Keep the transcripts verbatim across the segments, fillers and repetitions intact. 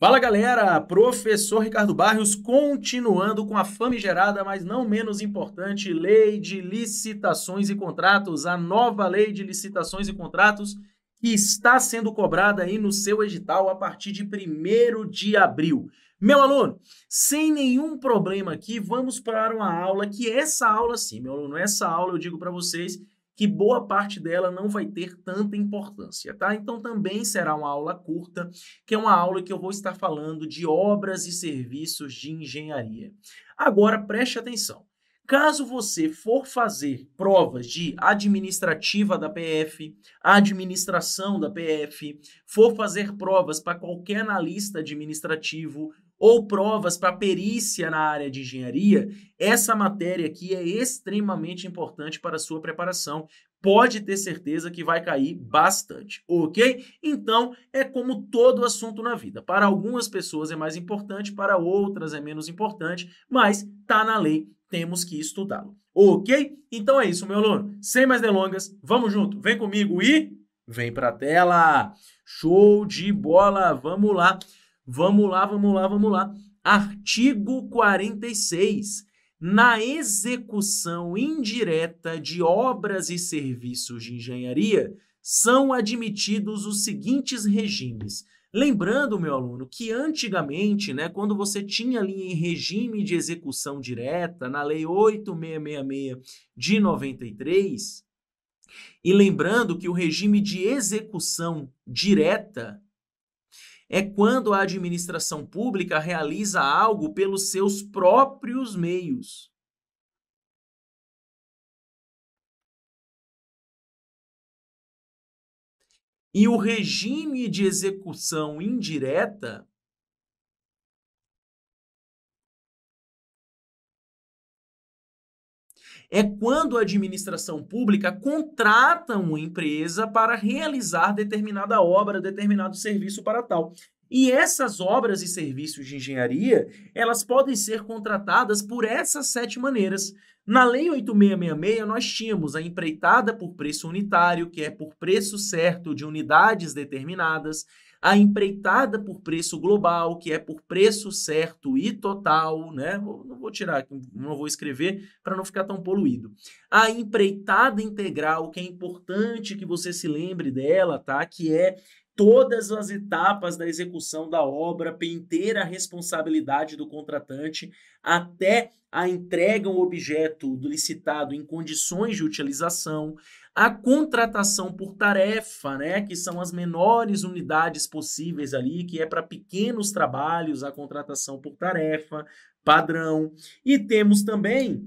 Fala galera, professor Ricardo Barros, continuando com a famigerada, mas não menos importante, Lei de Licitações e Contratos, a nova Lei de Licitações e Contratos, que está sendo cobrada aí no seu edital a partir de primeiro de abril. Meu aluno, sem nenhum problema aqui, vamos para uma aula que essa aula sim, meu aluno, essa aula eu digo para vocês que boa parte dela não vai ter tanta importância, tá? Então também será uma aula curta, que é uma aula que eu vou estar falando de obras e serviços de engenharia. Agora, preste atenção. Caso você for fazer provas de administrativa da P F, administração da P F, for fazer provas para qualquer analista administrativo, ou provas para perícia na área de engenharia, essa matéria aqui é extremamente importante para a sua preparação. Pode ter certeza que vai cair bastante, ok? Então, é como todo assunto na vida. Para algumas pessoas é mais importante, para outras é menos importante, mas tá na lei, temos que estudá-lo, ok? Então é isso, meu aluno. Sem mais delongas, vamos junto. Vem comigo e vem para a tela. Show de bola, vamos lá. Vamos lá, vamos lá, vamos lá. Artigo quarenta e seis. Na execução indireta de obras e serviços de engenharia, são admitidos os seguintes regimes. Lembrando, meu aluno, que antigamente, né, quando você tinha ali em regime de execução direta, na Lei oito mil seiscentos e sessenta e seis de noventa e três, e lembrando que o regime de execução direta é quando a administração pública realiza algo pelos seus próprios meios. E o regime de execução indireta é quando a administração pública contrata uma empresa para realizar determinada obra, determinado serviço para tal. E essas obras e serviços de engenharia, elas podem ser contratadas por essas sete maneiras. Na Lei oito mil seiscentos e sessenta e seis, nós tínhamos a empreitada por preço unitário, que é por preço certo de unidades determinadas, a empreitada por preço global, que é por preço certo e total, né? Não vou tirar, não vou escrever para não ficar tão poluído. A empreitada integral, que é importante que você se lembre dela, tá? Que é todas as etapas da execução da obra, inteira a responsabilidade do contratante, até a entrega a um objeto licitado em condições de utilização, a contratação por tarefa, né, que são as menores unidades possíveis ali, que é para pequenos trabalhos, a contratação por tarefa, padrão. E temos também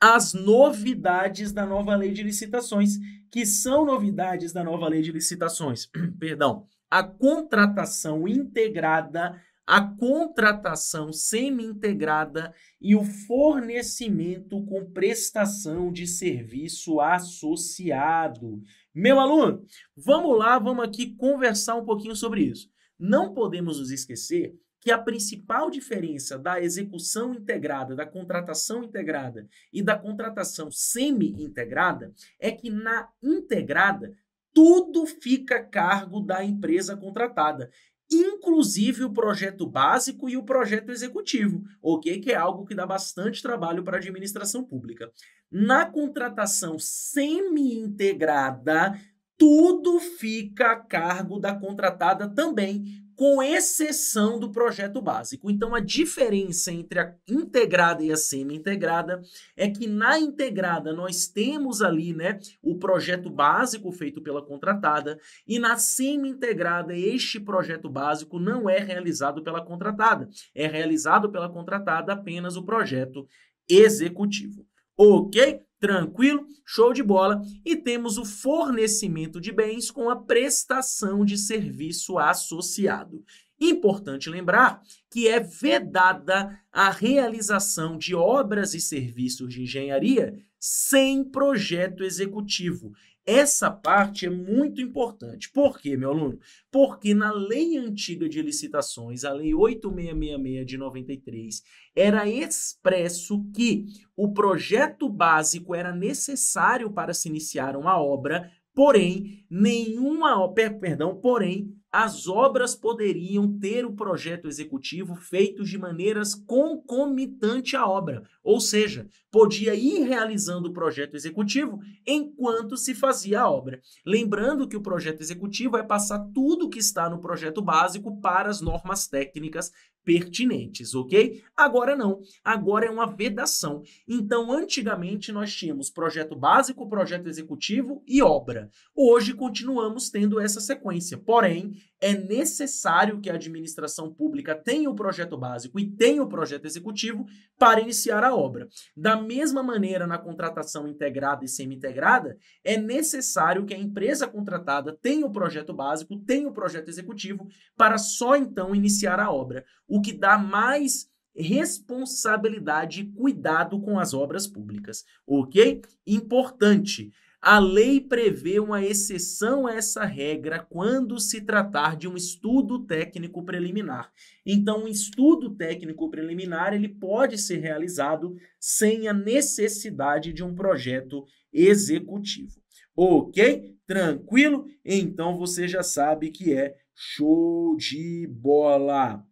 as novidades da nova lei de licitações, que são novidades da nova lei de licitações, perdão, a contratação integrada, a contratação semi-integrada e o fornecimento com prestação de serviço associado. Meu aluno, vamos lá, vamos aqui conversar um pouquinho sobre isso. Não podemos nos esquecer que a principal diferença da execução integrada, da contratação integrada e da contratação semi-integrada é que na integrada tudo fica a cargo da empresa contratada, inclusive o projeto básico e o projeto executivo, ok? Que é algo que dá bastante trabalho para a administração pública. Na contratação semi-integrada, tudo fica a cargo da contratada também, com exceção do projeto básico. Então, a diferença entre a integrada e a semi-integrada é que na integrada nós temos ali, né, o projeto básico feito pela contratada e na semi-integrada este projeto básico não é realizado pela contratada, é realizado pela contratada apenas o projeto executivo. Ok? Tranquilo? Show de bola! E temos o fornecimento de bens com a prestação de serviço associado. Importante lembrar que é vedada a realização de obras e serviços de engenharia sem projeto executivo. Essa parte é muito importante. Por quê, meu aluno? Porque na lei antiga de licitações, a Lei oito mil seiscentos e sessenta e seis de noventa e três, era expresso que o projeto básico era necessário para se iniciar uma obra, porém, nenhuma, perdão, porém, as obras poderiam ter o projeto executivo feitos de maneiras concomitante à obra, ou seja, podia ir realizando o projeto executivo enquanto se fazia a obra. Lembrando que o projeto executivo vai passar tudo que está no projeto básico para as normas técnicas pertinentes, ok? Agora não, agora é uma vedação. Então, antigamente nós tínhamos projeto básico, projeto executivo e obra. Hoje continuamos tendo essa sequência, porém, é necessário que a administração pública tenha o projeto básico e tenha o projeto executivo para iniciar a obra. Da mesma maneira, na contratação integrada e semi-integrada, é necessário que a empresa contratada tenha o projeto básico, tenha o projeto executivo, para só então iniciar a obra, o que dá mais responsabilidade e cuidado com as obras públicas, ok? Importante, a lei prevê uma exceção a essa regra quando se tratar de um estudo técnico preliminar. Então, um estudo técnico preliminar ele pode ser realizado sem a necessidade de um projeto executivo, ok? Tranquilo? Então, você já sabe que é show de bola!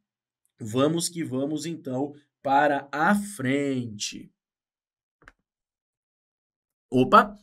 Vamos que vamos, então, para a frente. Opa!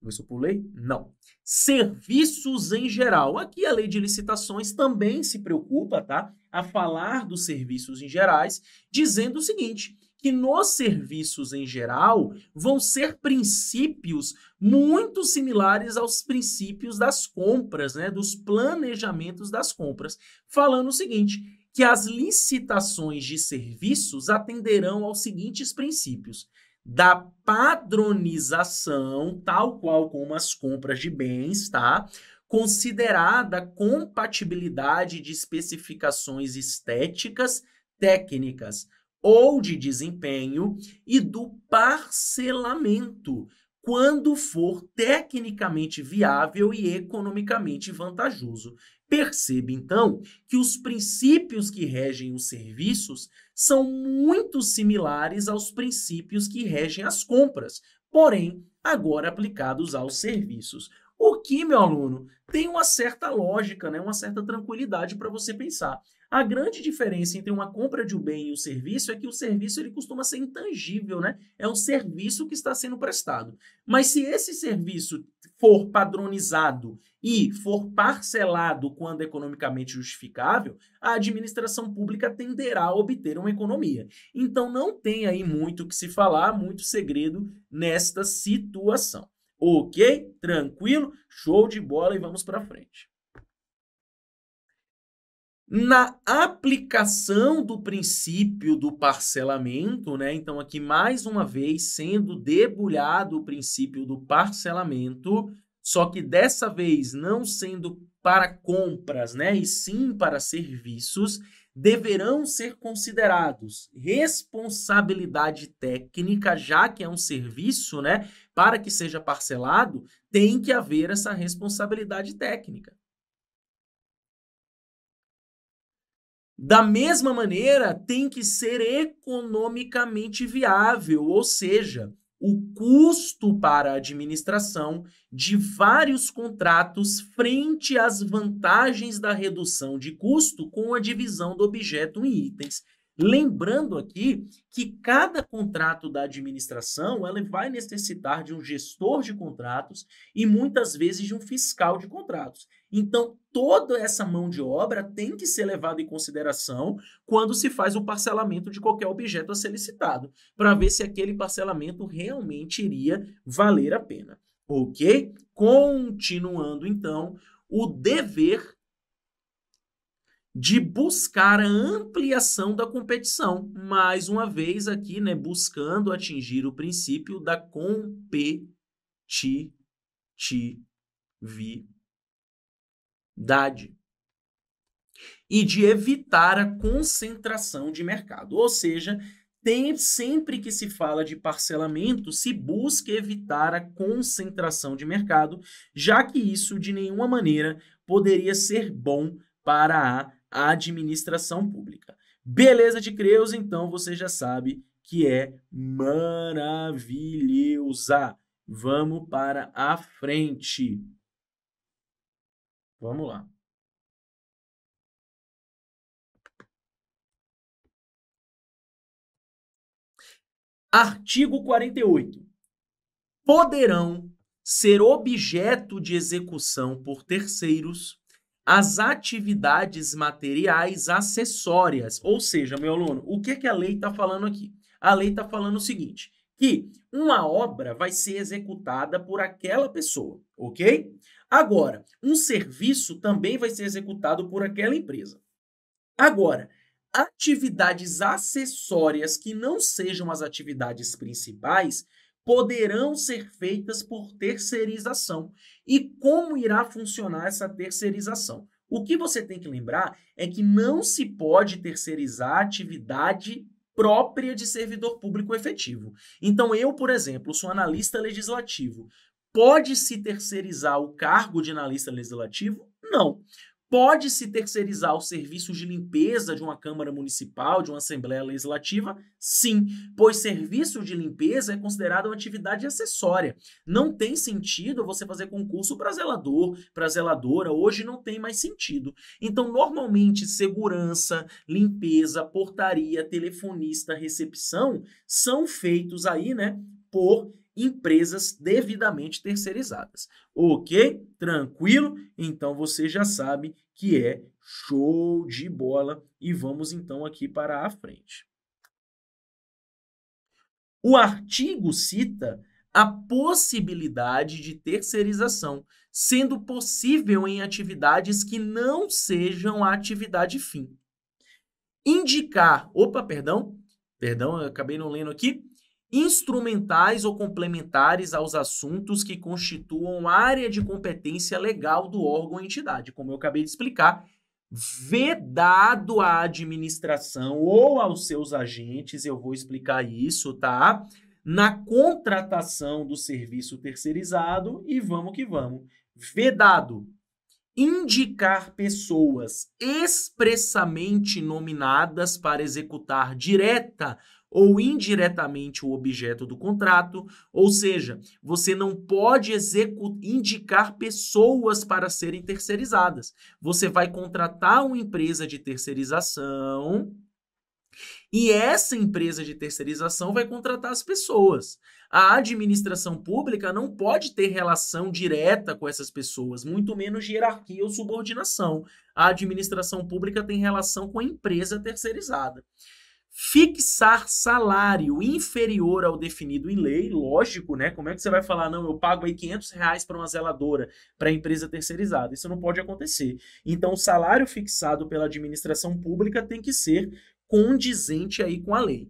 Vou ver se eu pulei. Não. Serviços em geral. Aqui a lei de licitações também se preocupa, tá? A falar dos serviços em gerais, dizendo o seguinte, que nos serviços em geral vão ser princípios muito similares aos princípios das compras, né? Dos planejamentos das compras. Falando o seguinte, que as licitações de serviços atenderão aos seguintes princípios: da padronização, tal qual como as compras de bens, tá? Considerada a compatibilidade de especificações estéticas, técnicas ou de desempenho, e do parcelamento, quando for tecnicamente viável e economicamente vantajoso. Perceba, então, que os princípios que regem os serviços são muito similares aos princípios que regem as compras, porém, agora aplicados aos serviços. O que, meu aluno, tem uma certa lógica, né? Uma certa tranquilidade para você pensar. A grande diferença entre uma compra de um bem e um serviço é que o serviço ele costuma ser intangível, né? É um serviço que está sendo prestado. Mas se esse serviço for padronizado e for parcelado quando economicamente justificável, a administração pública tenderá a obter uma economia. Então não tem aí muito o que se falar, muito segredo nesta situação. Ok? Tranquilo? Show de bola e vamos para frente. Na aplicação do princípio do parcelamento, né? Então, aqui mais uma vez sendo debulhado o princípio do parcelamento, só que dessa vez não sendo para compras, né? E sim para serviços, deverão ser considerados responsabilidade técnica, já que é um serviço, né? Para que seja parcelado, tem que haver essa responsabilidade técnica. Da mesma maneira, tem que ser economicamente viável, ou seja, o custo para a administração de vários contratos frente às vantagens da redução de custo com a divisão do objeto em itens. Lembrando aqui que cada contrato da administração ela vai necessitar de um gestor de contratos e muitas vezes de um fiscal de contratos. Então, toda essa mão de obra tem que ser levada em consideração quando se faz o parcelamento de qualquer objeto a ser licitado, para ver se aquele parcelamento realmente iria valer a pena. Ok? Continuando, então, o dever de buscar a ampliação da competição, mais uma vez aqui, né, buscando atingir o princípio da competitividade e de evitar a concentração de mercado, ou seja, tem, sempre que se fala de parcelamento, se busca evitar a concentração de mercado, já que isso de nenhuma maneira poderia ser bom para a a administração pública. Beleza de creus? Então você já sabe que é maravilhosa. Vamos para a frente. Vamos lá. Artigo quarenta e oito. Poderão ser objeto de execução por terceiros as atividades materiais acessórias. Ou seja, meu aluno, o que, que a lei está falando aqui? A lei está falando o seguinte, que uma obra vai ser executada por aquela pessoa, ok? Agora, um serviço também vai ser executado por aquela empresa. Agora, atividades acessórias que não sejam as atividades principais poderão ser feitas por terceirização. E como irá funcionar essa terceirização? O que você tem que lembrar é que não se pode terceirizar a atividade própria de servidor público efetivo. Então eu, por exemplo, sou analista legislativo. Pode-se terceirizar o cargo de analista legislativo? Não. Pode-se terceirizar os serviços de limpeza de uma Câmara Municipal, de uma Assembleia Legislativa? Sim, pois serviço de limpeza é considerado uma atividade acessória. Não tem sentido você fazer concurso para zelador, para zeladora, hoje não tem mais sentido. Então, normalmente, segurança, limpeza, portaria, telefonista, recepção, são feitos aí, né, por empresas devidamente terceirizadas. Ok? Tranquilo? Então você já sabe que é show de bola e vamos então aqui para a frente. O artigo cita a possibilidade de terceirização, sendo possível em atividades que não sejam a atividade fim. Indicar, opa, perdão, perdão, eu acabei não lendo aqui, instrumentais ou complementares aos assuntos que constituam área de competência legal do órgão ou entidade, como eu acabei de explicar, vedado à administração ou aos seus agentes, eu vou explicar isso, tá? Na contratação do serviço terceirizado e vamos que vamos. Vedado, indicar pessoas expressamente nominadas para executar direta ou indiretamente o objeto do contrato, ou seja, você não pode indicar pessoas para serem terceirizadas. Você vai contratar uma empresa de terceirização e essa empresa de terceirização vai contratar as pessoas. A administração pública não pode ter relação direta com essas pessoas, muito menos hierarquia ou subordinação. A administração pública tem relação com a empresa terceirizada. Fixar salário inferior ao definido em lei, lógico, né? Como é que você vai falar, não, eu pago aí quinhentos reais para uma zeladora, para a empresa terceirizada? Isso não pode acontecer. Então, o salário fixado pela administração pública tem que ser condizente aí com a lei.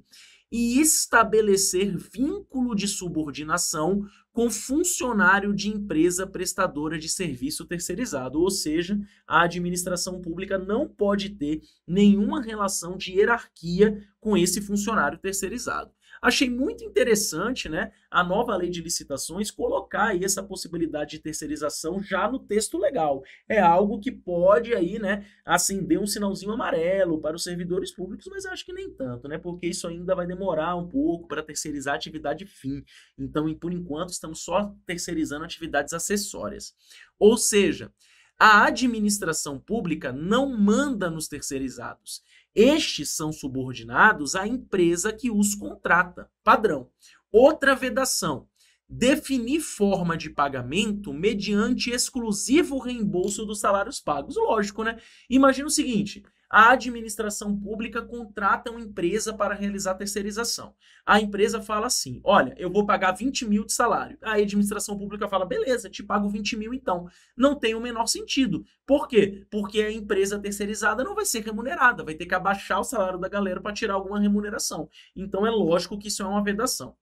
E estabelecer vínculo de subordinação com funcionário de empresa prestadora de serviço terceirizado, ou seja, a administração pública não pode ter nenhuma relação de hierarquia com esse funcionário terceirizado. Achei muito interessante, né, a nova lei de licitações colocar aí essa possibilidade de terceirização já no texto legal. É algo que pode aí, né, acender um sinalzinho amarelo para os servidores públicos, mas acho que nem tanto, né, porque isso ainda vai demorar um pouco para terceirizar a atividade fim. Então, por enquanto, estamos só terceirizando atividades acessórias. Ou seja, a administração pública não manda nos terceirizados. Estes são subordinados à empresa que os contrata, padrão. Outra vedação, definir forma de pagamento mediante exclusivo reembolso dos salários pagos. Lógico, né? Imagina o seguinte, a administração pública contrata uma empresa para realizar terceirização. A empresa fala assim, olha, eu vou pagar vinte mil de salário. Aí a administração pública fala, beleza, te pago vinte mil então. Não tem o menor sentido. Por quê? Porque a empresa terceirizada não vai ser remunerada, vai ter que abaixar o salário da galera para tirar alguma remuneração. Então é lógico que isso é uma vedação.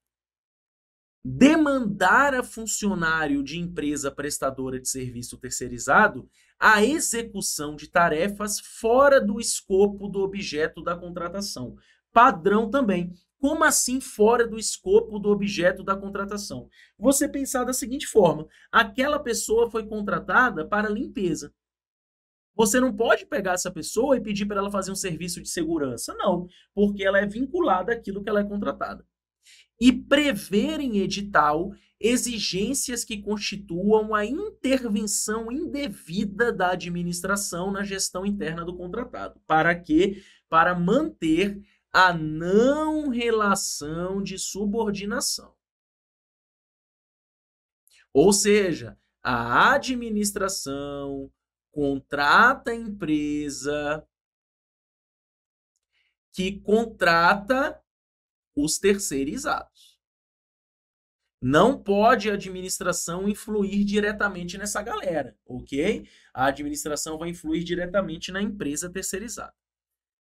Demandar a funcionário de empresa prestadora de serviço terceirizado a execução de tarefas fora do escopo do objeto da contratação. Padrão também. Como assim fora do escopo do objeto da contratação? Você pensar da seguinte forma, aquela pessoa foi contratada para limpeza. Você não pode pegar essa pessoa e pedir para ela fazer um serviço de segurança, não, porque ela é vinculada àquilo que ela é contratada. E prever em edital exigências que constituam a intervenção indevida da administração na gestão interna do contratado. Para quê? Para manter a não relação de subordinação. Ou seja, a administração contrata a empresa que contrata os terceirizados. Não pode a administração influir diretamente nessa galera, ok? A administração vai influir diretamente na empresa terceirizada.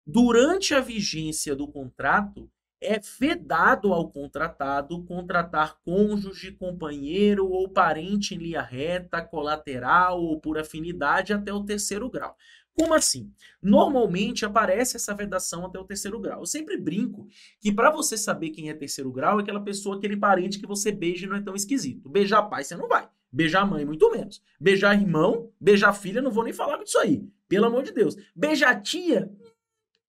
Durante a vigência do contrato, é vedado ao contratado contratar cônjuge, companheiro ou parente em linha reta, colateral ou por afinidade até o terceiro grau. Como assim? Normalmente aparece essa vedação até o terceiro grau. Eu sempre brinco que para você saber quem é terceiro grau é aquela pessoa, aquele parente que você beija e não é tão esquisito. Beijar pai você não vai, beijar mãe muito menos. Beijar irmão, beijar filha, não vou nem falar disso aí, pelo amor de Deus. Beijar tia...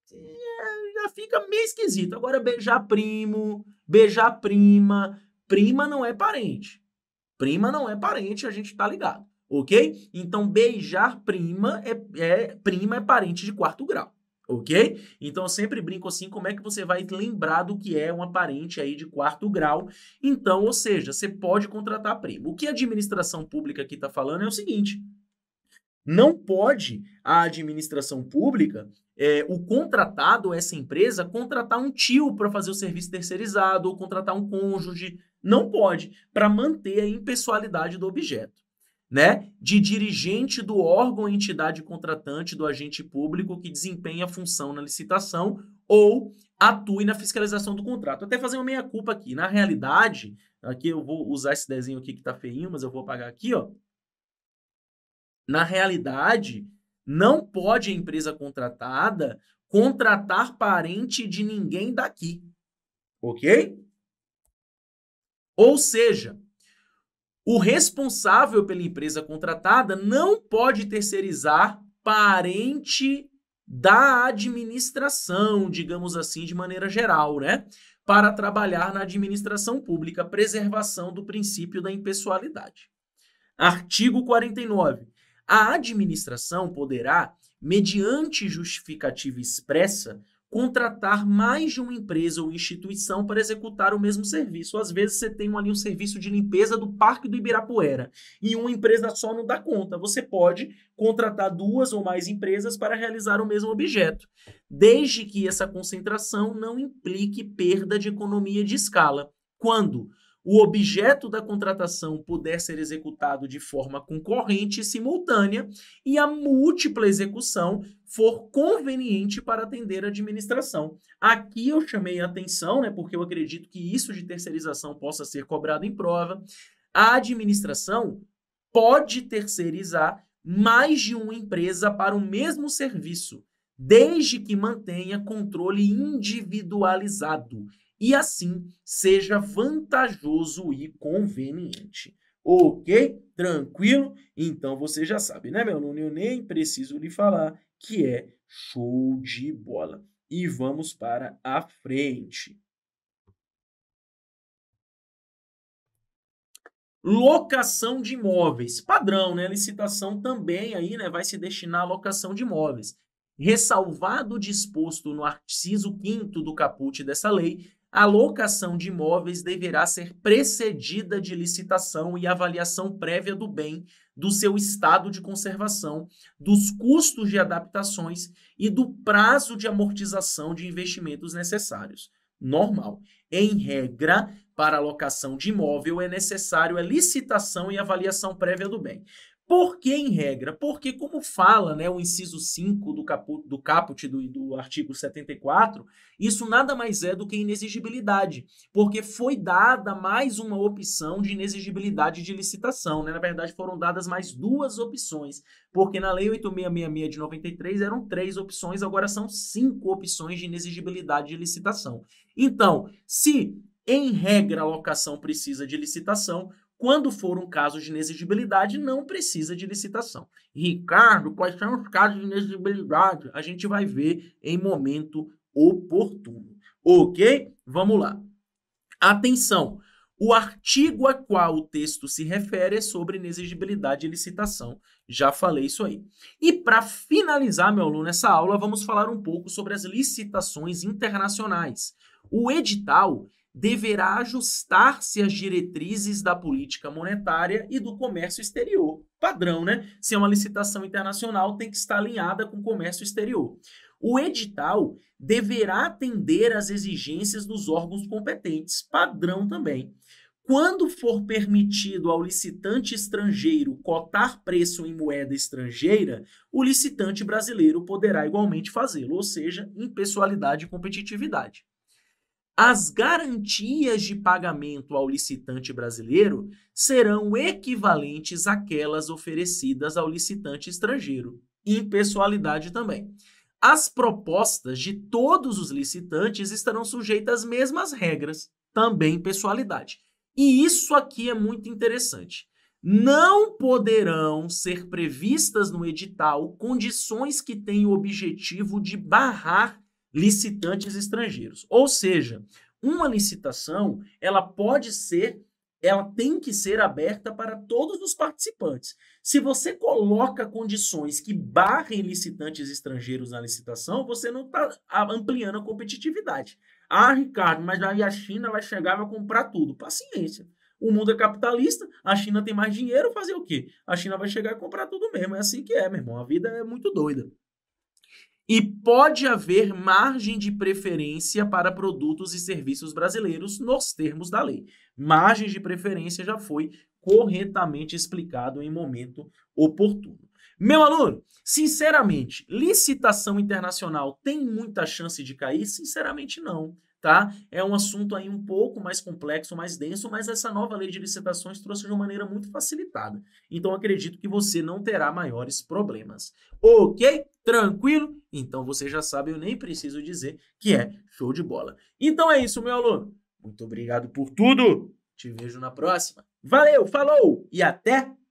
já fica meio esquisito. Agora, beijar primo, beijar prima, prima não é parente. Prima não é parente, a gente tá ligado, ok? Então, beijar prima é, é, prima é parente de quarto grau, ok? Então, eu sempre brinco assim, como é que você vai lembrar do que é uma parente aí de quarto grau? Então, ou seja, você pode contratar primo. O que a administração pública aqui tá falando é o seguinte: não pode a administração pública, é, o contratado, essa empresa, contratar um tio para fazer o serviço terceirizado ou contratar um cônjuge. Não pode, para manter a impessoalidade do objeto, né? De dirigente do órgão, entidade contratante do agente público que desempenha função na licitação ou atue na fiscalização do contrato. Vou até fazer uma meia-culpa aqui. Na realidade, aqui eu vou usar esse desenho aqui que está feinho, mas eu vou apagar aqui, ó. Na realidade, não pode a empresa contratada contratar parente de ninguém daqui, ok? Ou seja, o responsável pela empresa contratada não pode terceirizar parente da administração, digamos assim, de maneira geral, né? Para trabalhar na administração pública, preservação do princípio da impessoalidade. Artigo quarenta e nove. A administração poderá, mediante justificativa expressa, contratar mais de uma empresa ou instituição para executar o mesmo serviço. Às vezes você tem ali um serviço de limpeza do Parque do Ibirapuera e uma empresa só não dá conta. Você pode contratar duas ou mais empresas para realizar o mesmo objeto, desde que essa concentração não implique perda de economia de escala. Quando o objeto da contratação puder ser executado de forma concorrente e simultânea e a múltipla execução for conveniente para atender a administração. Aqui eu chamei a atenção, né, porque eu acredito que isso de terceirização possa ser cobrado em prova. A administração pode terceirizar mais de uma empresa para o mesmo serviço, desde que mantenha controle individualizado e assim seja vantajoso e conveniente. Ok? Tranquilo? Então você já sabe, né, meu aluno? Eu nem preciso lhe falar que é show de bola. E vamos para a frente. Locação de imóveis. Padrão, né? Licitação também aí, né? Vai se destinar à locação de imóveis. Ressalvado o disposto no artigo quinto do caput dessa lei, a locação de imóveis deverá ser precedida de licitação e avaliação prévia do bem, do seu estado de conservação, dos custos de adaptações e do prazo de amortização de investimentos necessários. Normal. Em regra, para a locação de imóvel é necessário a licitação e avaliação prévia do bem. Por que em regra? Porque, como fala, né, o inciso cinco do caput do, caput, do, do artigo setenta e quatro, isso nada mais é do que inexigibilidade, porque foi dada mais uma opção de inexigibilidade de licitação, né? Na verdade, foram dadas mais duas opções, porque na Lei oito mil seiscentos e sessenta e seis de noventa e três eram três opções, agora são cinco opções de inexigibilidade de licitação. Então, se em regra a locação precisa de licitação, quando for um caso de inexigibilidade, não precisa de licitação. Ricardo, quais são os casos de inexigibilidade? A gente vai ver em momento oportuno. Ok? Vamos lá. Atenção! O artigo a qual o texto se refere é sobre inexigibilidade de licitação. Já falei isso aí. E para finalizar, meu aluno, essa aula, vamos falar um pouco sobre as licitações internacionais. O edital deverá ajustar-se às diretrizes da política monetária e do comércio exterior. Padrão, né? Se é uma licitação internacional, tem que estar alinhada com o comércio exterior. O edital deverá atender às exigências dos órgãos competentes, padrão também. Quando for permitido ao licitante estrangeiro cotar preço em moeda estrangeira, o licitante brasileiro poderá igualmente fazê-lo, ou seja, impessoalidade e competitividade. As garantias de pagamento ao licitante brasileiro serão equivalentes àquelas oferecidas ao licitante estrangeiro, impessoalidade também. As propostas de todos os licitantes estarão sujeitas às mesmas regras, também impessoalidade. E isso aqui é muito interessante. Não poderão ser previstas no edital condições que tenham o objetivo de barrar licitantes estrangeiros. Ou seja, uma licitação, ela pode ser, ela tem que ser aberta para todos os participantes. Se você coloca condições que barrem licitantes estrangeiros na licitação, você não está ampliando a competitividade. Ah, Ricardo, mas aí a China vai chegar e vai comprar tudo. Paciência. O mundo é capitalista, a China tem mais dinheiro, fazer o quê? A China vai chegar e comprar tudo mesmo. É assim que é, meu irmão. A vida é muito doida. E pode haver margem de preferência para produtos e serviços brasileiros nos termos da lei. Margem de preferência já foi corretamente explicado em momento oportuno. Meu aluno, sinceramente, licitação internacional tem muita chance de cair? Sinceramente, não. Tá? É um assunto aí um pouco mais complexo, mais denso, mas essa nova lei de licitações trouxe de uma maneira muito facilitada. Então, acredito que você não terá maiores problemas. Ok? Tranquilo? Então, você já sabe, eu nem preciso dizer que é show de bola. Então, é isso, meu aluno. Muito obrigado por tudo. Te vejo na próxima. Valeu, falou e até